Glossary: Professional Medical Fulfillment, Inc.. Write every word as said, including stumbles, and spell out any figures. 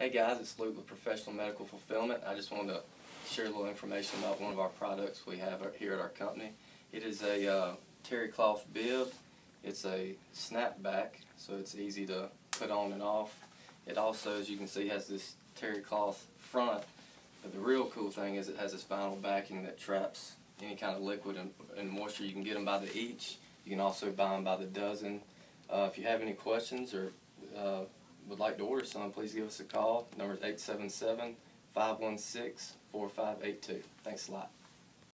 Hey guys, it's Luke with Professional Medical Fulfillment. I just wanted to share a little information about one of our products we have here at our company. It is a uh, terry cloth bib. It's a snapback, so it's easy to put on and off. It also, as you can see, has this terry cloth front, but the real cool thing is it has this vinyl backing that traps any kind of liquid and, and moisture. You can get them by the each. You can also buy them by the dozen. Uh, if you have any questions or uh, would like to order some, please give us a call. Number is eight seven seven, five one six, four five eight two. Thanks a lot.